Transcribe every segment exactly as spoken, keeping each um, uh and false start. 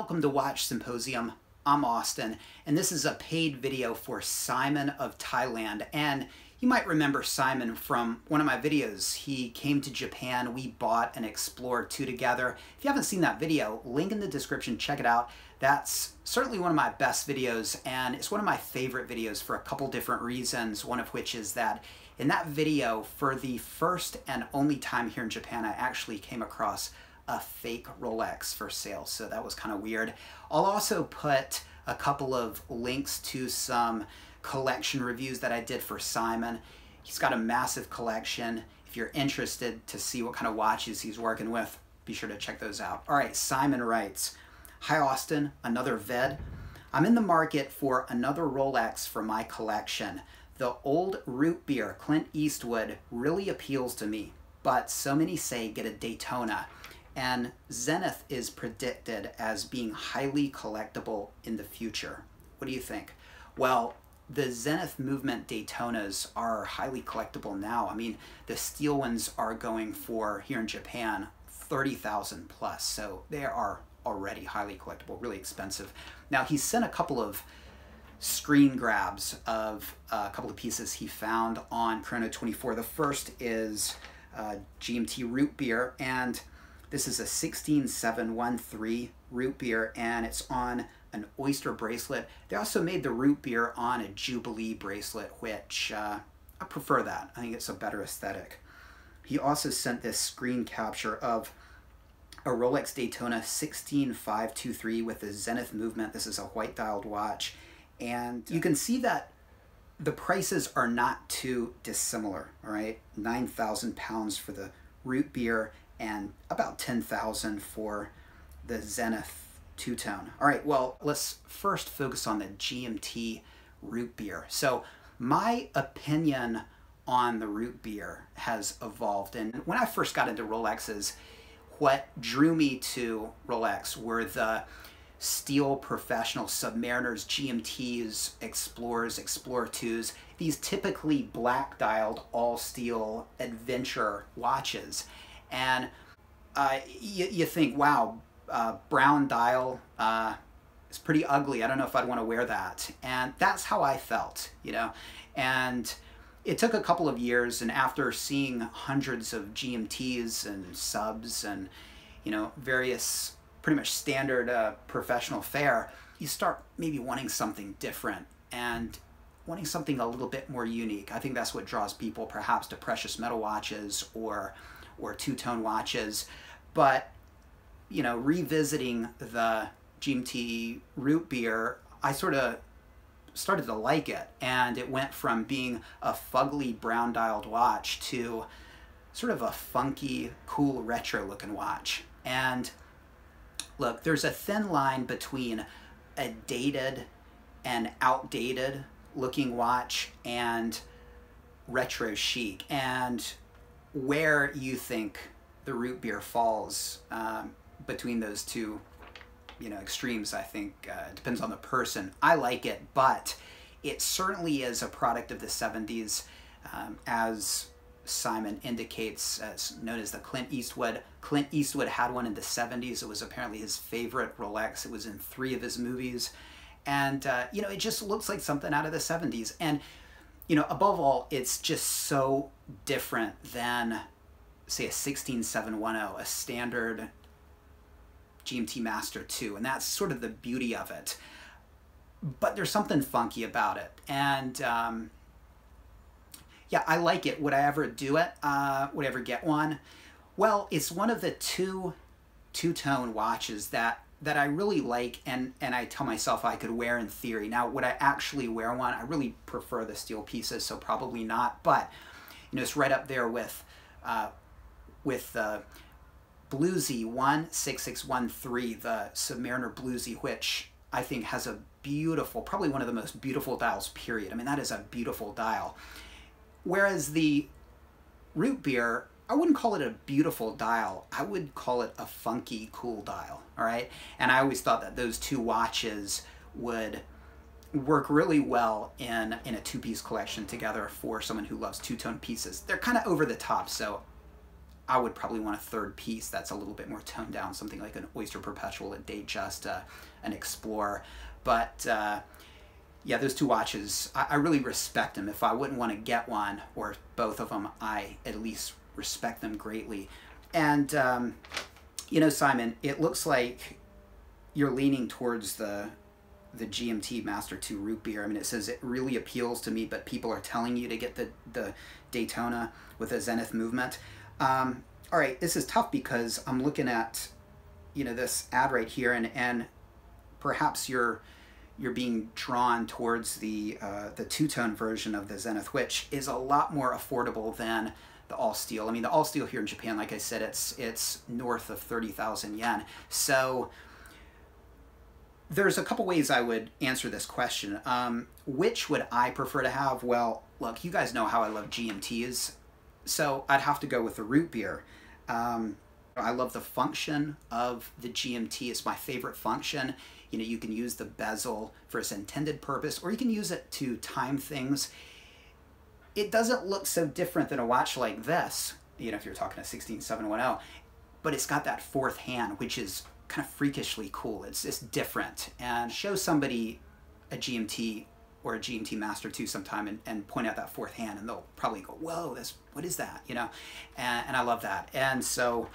Welcome to Watch Symposium. I'm Austin, and this is a paid video for Simon of Thailand. And you might remember Simon from one of my videos. He came to Japan. We bought an Explorer two together. If you haven't seen that video, link in the description, check it out. That's certainly one of my best videos, and it's one of my favorite videos for a couple different reasons, one of which is that in that video, for the first and only time here in Japan, I actually came across a fake Rolex for sale, so that was kind of weird. I'll also put a couple of links to some collection reviews that I did for Simon. He's got a massive collection. If you're interested to see what kind of watches he's working with, be sure to check those out. All right, Simon writes, "Hi Austin, another vid. I'm in the market for another Rolex for my collection. The old root beer Clint Eastwood really appeals to me, but so many say get a Daytona. And Zenith is predicted as being highly collectible in the future. What do you think?" Well, the Zenith movement Daytonas are highly collectible now. I mean, the steel ones are going for, here in Japan, thirty thousand plus. So they are already highly collectible, really expensive. Now, he sent a couple of screen grabs of a couple of pieces he found on Chrono twenty-four. The first is uh, G M T root beer, and this is a one six seven one three root beer, and it's on an Oyster bracelet. They also made the root beer on a Jubilee bracelet, which uh, I prefer that. I think it's a better aesthetic. He also sent this screen capture of a Rolex Daytona one six five two three with the Zenith movement. This is a white dialed watch, and you can see that the prices are not too dissimilar, all right? nine thousand pounds for the root beer, and about ten thousand for the Zenith two-tone. All right, well, let's first focus on the G M T root beer. So my opinion on the root beer has evolved. And when I first got into Rolexes, what drew me to Rolex were the steel professional Submariners, G M Ts, Explorers, Explorer twos, these typically black dialed all steel adventure watches. And uh, you, you think, wow, uh, brown dial uh, is pretty ugly. I don't know if I'd want to wear that. And that's how I felt, you know. And it took a couple of years, and after seeing hundreds of G M Ts and subs and, you know, various pretty much standard uh, professional fare, you start maybe wanting something different and wanting something a little bit more unique. I think that's what draws people perhaps to precious metal watches or or two-tone watches. But, you know, revisiting the G M T root beer, I sort of started to like it, and it went from being a fugly brown dialed watch to sort of a funky, cool, retro looking watch. And look, there's a thin line between a dated and outdated looking watch and retro chic, and where you think the root beer falls um, between those two, you know, extremes, I think uh, depends on the person. I like it, but it certainly is a product of the seventies, um, as Simon indicates, as known as the Clint Eastwood. Clint Eastwood had one in the seventies. It was apparently his favorite Rolex. It was in three of his movies, and uh, you know, it just looks like something out of the seventies. And you know, above all, it's just so different than, say, a sixteen seven ten, a standard G M T Master two, and that's sort of the beauty of it. But there's something funky about it, and um, yeah, I like it. Would I ever do it? Uh, would I ever get one? Well, it's one of the two two-tone watches that that I really like, and, and I tell myself I could wear in theory. Now, would I actually wear one? I really prefer the steel pieces, so probably not, but you know, it's right up there with uh, with the uh, Bluesy one six six one three, the Submariner Bluesy, which I think has a beautiful, probably one of the most beautiful dials, period. I mean, that is a beautiful dial. Whereas the root beer, I wouldn't call it a beautiful dial. I would call it a funky, cool dial, all right? And I always thought that those two watches would work really well in, in a two-piece collection together for someone who loves two-tone pieces. They're kind of over the top, so I would probably want a third piece that's a little bit more toned down, something like an Oyster Perpetual, a Datejust, uh, an Explorer. But uh, yeah, those two watches, I, I really respect them. If I wouldn't want to get one or both of them, I at least respect them greatly. And um, you know, Simon, it looks like you're leaning towards the the G M T Master two root beer. I mean, it says it really appeals to me, but people are telling you to get the, the Daytona with a Zenith movement. Um, all right, this is tough because I'm looking at, you know, this ad right here, and, and perhaps you're, you're being drawn towards the, uh, the two-tone version of the Zenith, which is a lot more affordable than the all-steel. I mean, the all-steel here in Japan, like I said, it's, it's north of thirty thousand yen. So there's a couple ways I would answer this question. Um, which would I prefer to have? Well, look, you guys know how I love G M Ts, so I'd have to go with the root beer. Um, I love the function of the G M T. It's my favorite function. You know, you can use the bezel for its intended purpose, or you can use it to time things. It doesn't look so different than a watch like this, you know, if you're talking a sixteen seven ten, but it's got that fourth hand, which is kind of freakishly cool. It's it's different. And show somebody a G M T or a G M T Master two sometime and, and point out that fourth hand, and they'll probably go, whoa, that's, what is that? You know, and, and I love that. And so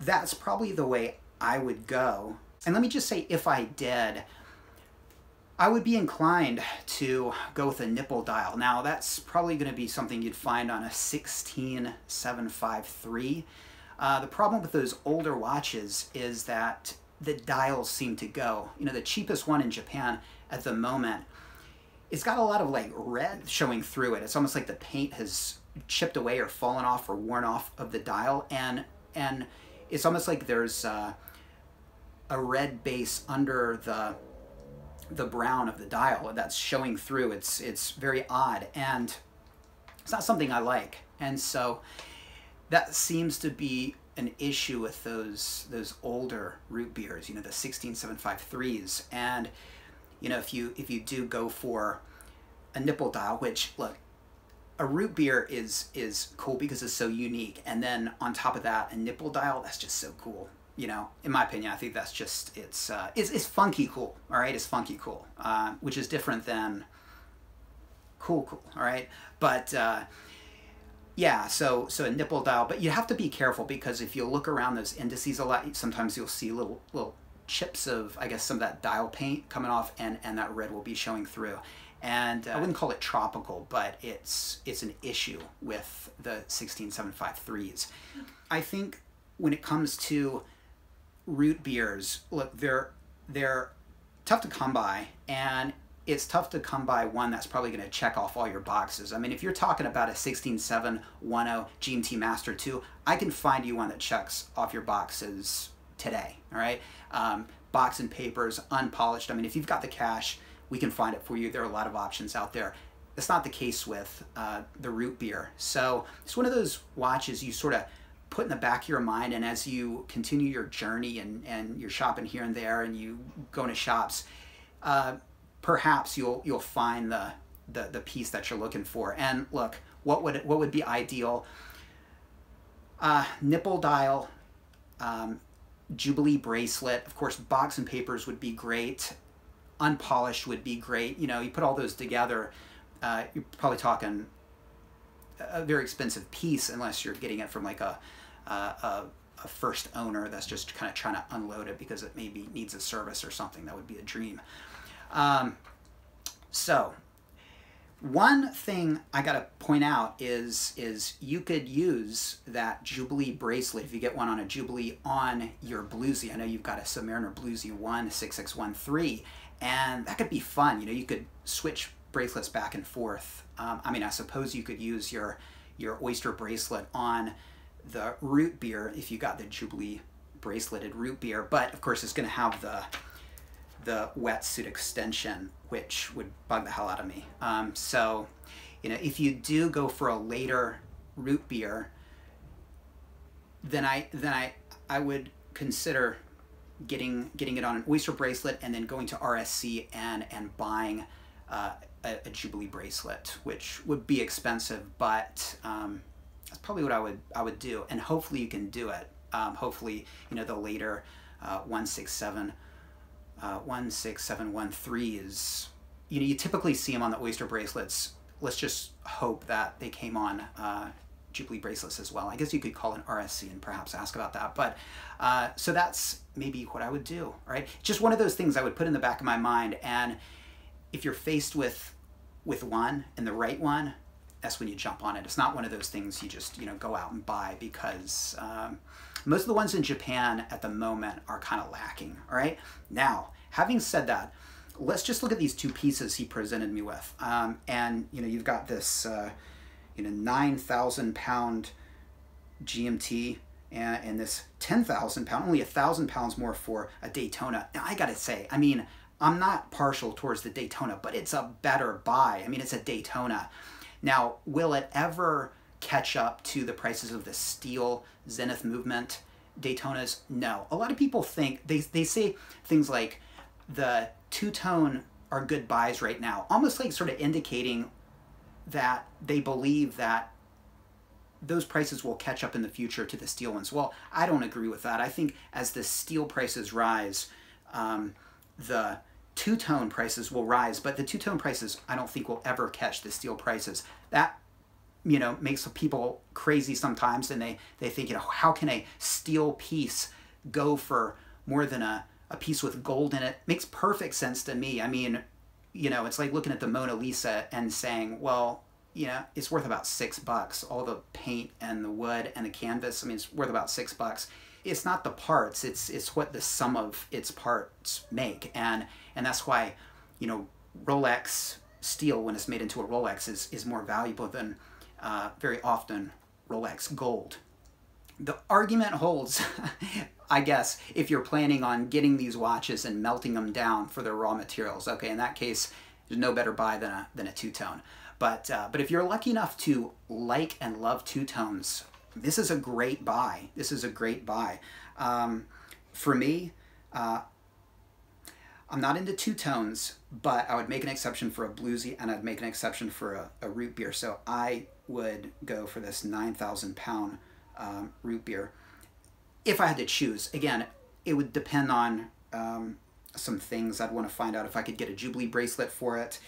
that's probably the way I would go. And let me just say, if I did, I would be inclined to go with a nipple dial. Now, that's probably going to be something you'd find on a sixteen seven fifty-three. Uh, the problem with those older watches is that the dials seem to go. You know, the cheapest one in Japan at the moment, it's got a lot of like red showing through it. It's almost like the paint has chipped away or fallen off or worn off of the dial, and and it's almost like there's uh, a red base under the the brown of the dial that's showing through. It's it's very odd, and it's not something I like. And so that seems to be an issue with those those older root beers, you know, the sixteen seven fifty-threes. And you know, if you if you do go for a nipple dial, which look, a root beer is is cool because it's so unique, and then on top of that, a nipple dial, that's just so cool. You know, in my opinion, I think that's just it's uh, it's, it's funky cool. All right, it's funky cool, uh, which is different than cool cool. All right, but. Uh, Yeah, so so a nipple dial, but you have to be careful because if you look around those indices a lot, sometimes you'll see little little chips of, I guess, some of that dial paint coming off, and and that red will be showing through. And uh, I wouldn't call it tropical, but it's it's an issue with the sixteen seven fifty-threes. I think when it comes to root beers, look, they're they're tough to come by, and it's tough to come by one that's probably going to check off all your boxes. I mean, if you're talking about a sixteen seven ten G M T Master two, I can find you one that checks off your boxes today, all right? Um, box and papers, unpolished. I mean, if you've got the cash, we can find it for you. There are a lot of options out there. That's not the case with uh, the root beer. So it's one of those watches you sort of put in the back of your mind, and as you continue your journey and, and you're shopping here and there and you go into shops, uh, perhaps you'll you'll find the, the the piece that you're looking for. And look, what would what would be ideal? Uh, nipple dial, um, Jubilee bracelet, of course. Box and papers would be great. Unpolished would be great. You know, you put all those together, uh, you're probably talking a very expensive piece, unless you're getting it from like a a, a, a first owner that's just kind of trying to unload it because it maybe needs a service or something. That would be a dream. Um, so one thing I gotta point out is, is you could use that Jubilee bracelet, if you get one on a Jubilee, on your Bluesy. I know you've got a Submariner Bluesy one sixty-six thirteen, and that could be fun. You know, you could switch bracelets back and forth. Um, I mean, I suppose you could use your, your Oyster bracelet on the root beer if you got the Jubilee braceleted root beer, but of course it's gonna have the the wetsuit extension, which would bug the hell out of me. Um, so, you know, if you do go for a later root beer, then I then I I would consider getting getting it on an Oyster bracelet, and then going to R S C and and buying uh, a, a Jubilee bracelet, which would be expensive, but um, that's probably what I would I would do, and hopefully you can do it. Um, hopefully, you know, the later uh, one six seven one three is, you know, you typically see them on the Oyster bracelets. Let's just hope that they came on uh, Jubilee bracelets as well. I guess you could call an R S C and perhaps ask about that. But uh, so that's maybe what I would do, all right? Just one of those things I would put in the back of my mind. And if you're faced with with one and the right one, that's when you jump on it. It's not one of those things you just, you know, go out and buy, because um, most of the ones in Japan at the moment are kind of lacking, all right? Now, having said that, let's just look at these two pieces he presented me with. Um, and, you know, you've got this, uh, you know, nine thousand pound G M T and, and this ten thousand pound, only one thousand pounds more for a Daytona. Now, I got to say, I mean, I'm not partial towards the Daytona, but it's a better buy. I mean, it's a Daytona. Now, will it ever catch up to the prices of the steel Zenith movement Daytonas? No. A lot of people think, they, they say things like the two-tone are good buys right now, almost like sort of indicating that they believe that those prices will catch up in the future to the steel ones. Well, I don't agree with that. I think as the steel prices rise, um, the two-tone prices will rise, but the two-tone prices I don't think will ever catch the steel prices. That, you know, makes people crazy sometimes, and they, they think, you know, how can a steel piece go for more than a a piece with gold in it? Makes perfect sense to me. I mean, you know, it's like looking at the Mona Lisa and saying, well, you know, it's worth about six bucks. All the paint and the wood and the canvas, I mean, it's worth about six bucks. It's not the parts, it's it's what the sum of its parts make. And and that's why, you know, Rolex steel, when it's made into a Rolex, is, is more valuable than uh, very often Rolex gold. The argument holds, I guess, if you're planning on getting these watches and melting them down for their raw materials. Okay, in that case, there's no better buy than a, than a two-tone. But, uh, but if you're lucky enough to like and love two-tones, this is a great buy. This is a great buy. Um, for me, uh, I'm not into two-tones, but I would make an exception for a bluesy, and I'd make an exception for a, a root beer. So I would go for this nine thousand pound um, root beer. If I had to choose, again, it would depend on um, some things. I'd want to find out if I could get a Jubilee bracelet for it.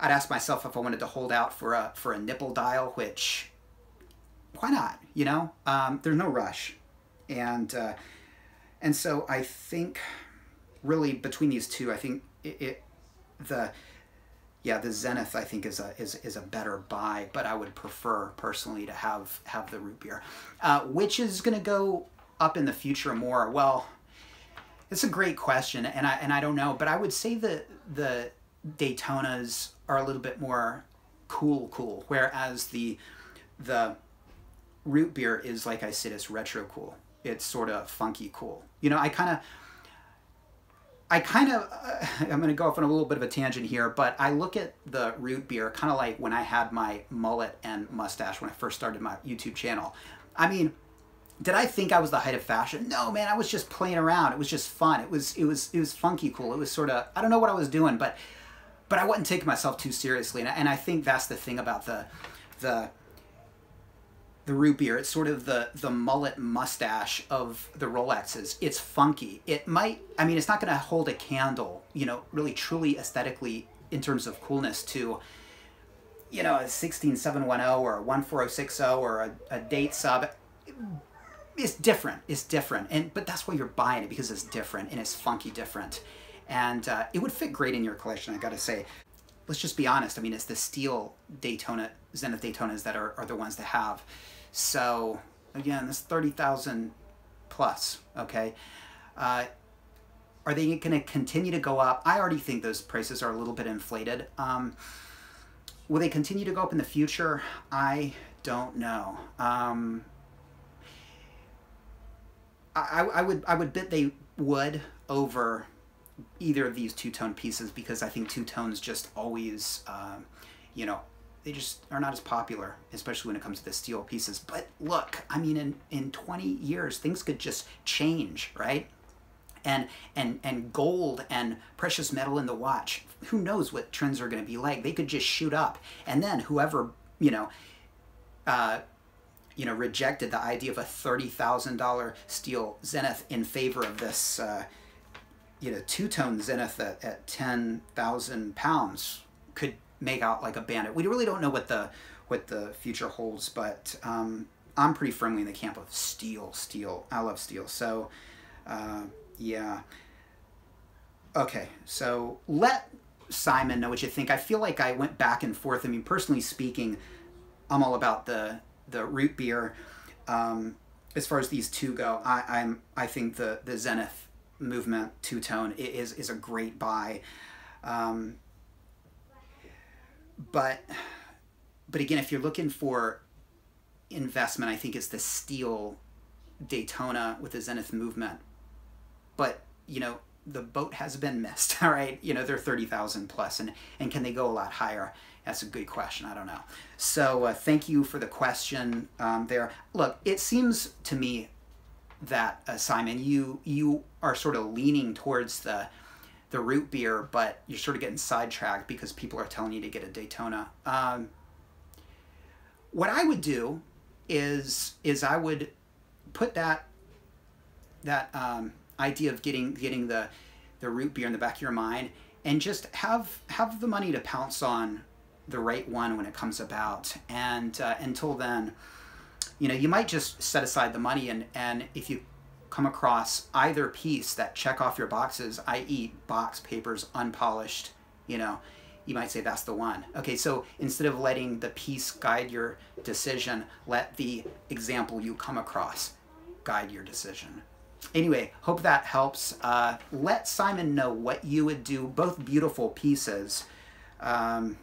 I'd ask myself if I wanted to hold out for a, for a nipple dial, which, why not? You know, um, there's no rush. And, uh, and so I think really between these two, I think it, it the, yeah, the Zenith, I think, is a is is a better buy, but I would prefer personally to have, have the root beer, uh, which is going to go up in the future more? Well, it's a great question, and I and I don't know, but I would say the the Daytonas are a little bit more cool cool, whereas the the root beer is, like I said, it's retro cool. It's sort of funky cool. You know, I kind of I kind of uh, I'm going to go off on a little bit of a tangent here, but I look at the root beer kind of like when I had my mullet and mustache when I first started my YouTube channel. I mean, did I think I was the height of fashion? No, man, I was just playing around. It was just fun. It was, it was, it was funky cool. It was sort of, I don't know what I was doing, but, but I wasn't taking myself too seriously. And I, and I think that's the thing about the, the, the root beer. It's sort of the, the mullet mustache of the Rolexes. It's funky. It might, I mean, it's not going to hold a candle, you know, really truly aesthetically in terms of coolness to, you know, a sixteen seven ten or a one four oh six oh or a, a date sub. It's different. It's different, and but that's why you're buying it, because it's different and it's funky different, and uh, it would fit great in your collection. I got to say, let's just be honest. I mean, it's the steel Daytona, Zenith Daytonas that are, are the ones to have. So again, this thirty thousand plus. Okay, uh, are they going to continue to go up? I already think those prices are a little bit inflated. Um, will they continue to go up in the future? I don't know. Um, I, I would I would bet they would over either of these two-tone pieces, because I think two-tones just always, um, you know, they just are not as popular, especially when it comes to the steel pieces. But look, I mean, in, in twenty years, things could just change, right? And, and, and gold and precious metal in the watch, who knows what trends are going to be like? They could just shoot up. And then whoever, you know, uh, you know, rejected the idea of a thirty thousand dollar steel Zenith in favor of this, uh, you know, two-tone Zenith at, at ten thousand pounds could make out like a bandit. We really don't know what the what the future holds, but um, I'm pretty firmly in the camp of steel, steel. I love steel. So, uh, yeah. Okay, so let Simon know what you think. I feel like I went back and forth. I mean, personally speaking, I'm all about the the root beer. Um, as far as these two go, I, I'm I think the the Zenith movement two tone is is a great buy. Um, but but again, if you're looking for investment, I think it's the steel Daytona with the Zenith movement. But you know, the boat has been missed. All right, you know, they're thirty thousand plus, and and can they go a lot higher? That's a good question. I don't know. So uh, thank you for the question um, there. Look, it seems to me that uh, Simon, you you are sort of leaning towards the the root beer, but you're sort of getting sidetracked because people are telling you to get a Daytona. Um, what I would do is is I would put that that um, idea of getting getting the the root beer in the back of your mind, and just have have the money to pounce on the right one when it comes about. And uh, until then, you know, you might just set aside the money, and and if you come across either piece that check off your boxes, i e box papers, unpolished, you know, you might say that's the one. Okay, so instead of letting the piece guide your decision, let the example you come across guide your decision. Anyway, hope that helps. Uh, let Simon know what you would do. Both beautiful pieces. Um,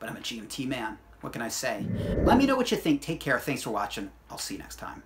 but I'm a G M T man. What can I say? Let me know what you think. Take care. Thanks for watching. I'll see you next time.